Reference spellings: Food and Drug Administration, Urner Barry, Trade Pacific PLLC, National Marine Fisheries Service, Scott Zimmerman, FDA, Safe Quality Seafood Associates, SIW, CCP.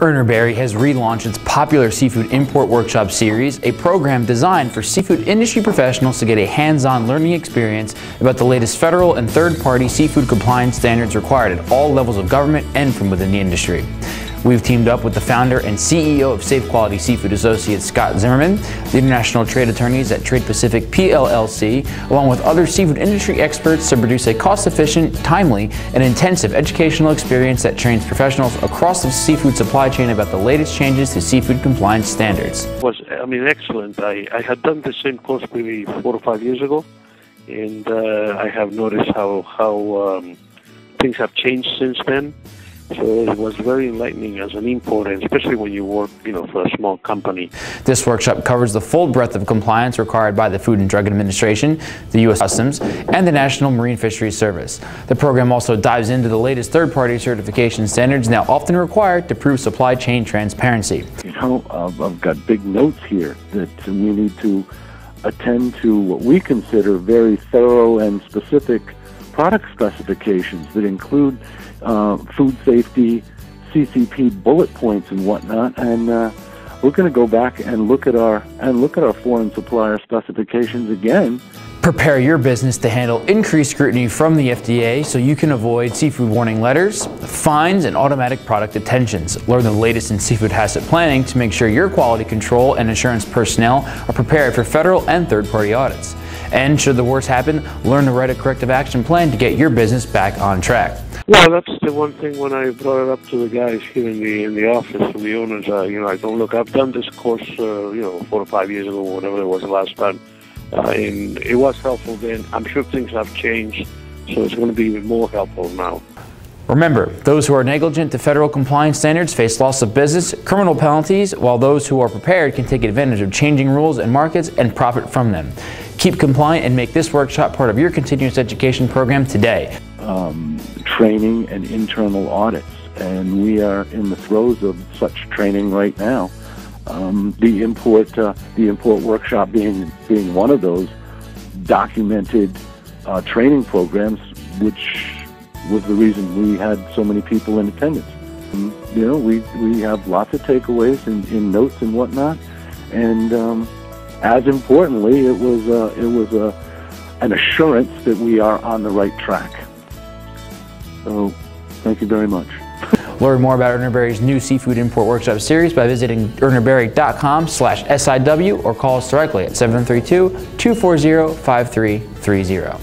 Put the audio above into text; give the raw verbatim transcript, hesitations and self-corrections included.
Urner Barry has relaunched its popular Seafood Import Workshop Series, a program designed for seafood industry professionals to get a hands-on learning experience about the latest federal and third-party seafood compliance standards required at all levels of government and from within the industry. We've teamed up with the founder and C E O of Safe Quality Seafood Associates, Scott Zimmerman, the international trade attorneys at Trade Pacific P L L C, along with other seafood industry experts to produce a cost-efficient, timely, and intensive educational experience that trains professionals across the seafood supply chain about the latest changes to seafood compliance standards. It was, I mean, excellent. I, I had done the same course maybe four or five years ago, and uh, I have noticed how, how um, things have changed since then. So it was very enlightening as an importer, especially when you work, you know, for a small company. This workshop covers the full breadth of compliance required by the Food and Drug Administration, the U S Customs, and the National Marine Fisheries Service. The program also dives into the latest third-party certification standards now often required to prove supply chain transparency. You know, I've got big notes here that we need to attend to what we consider very thorough and specific product specifications that include uh, food safety, C C P bullet points and whatnot, and uh, we're going to go back and look at our and look at our foreign supplier specifications again. Prepare your business to handle increased scrutiny from the F D A so you can avoid seafood warning letters, fines, and automatic product detentions. Learn the latest in seafood hazard planning to make sure your quality control and assurance personnel are prepared for federal and third-party audits. And should the worst happen, learn to write a corrective action plan to get your business back on track. Well, that's the one thing when I brought it up to the guys here in the in the office, from the owners, uh, you know, I go, look, I've done this course, uh, you know, four or five years ago, whatever it was the last time. Uh, and it was helpful then. I'm sure things have changed, so it's going to be even more helpful now. Remember, those who are negligent to federal compliance standards face loss of business, criminal penalties, while those who are prepared can take advantage of changing rules and markets and profit from them. Keep compliant and make this workshop part of your continuous education program today. Um, training and internal audits, and we are in the throes of such training right now. Um, the import, uh, the import workshop being being one of those documented uh, training programs, which was the reason we had so many people in attendance. And, you know, we we have lots of takeaways in, in notes and whatnot, and um, as importantly, it was uh, it was a uh, an assurance that we are on the right track. So, thank you very much. Learn more about Urner Barry's new Seafood Import Workshop Series by visiting urner barry dot com slash S I W or call us directly at seven three two, two four zero, five three three zero.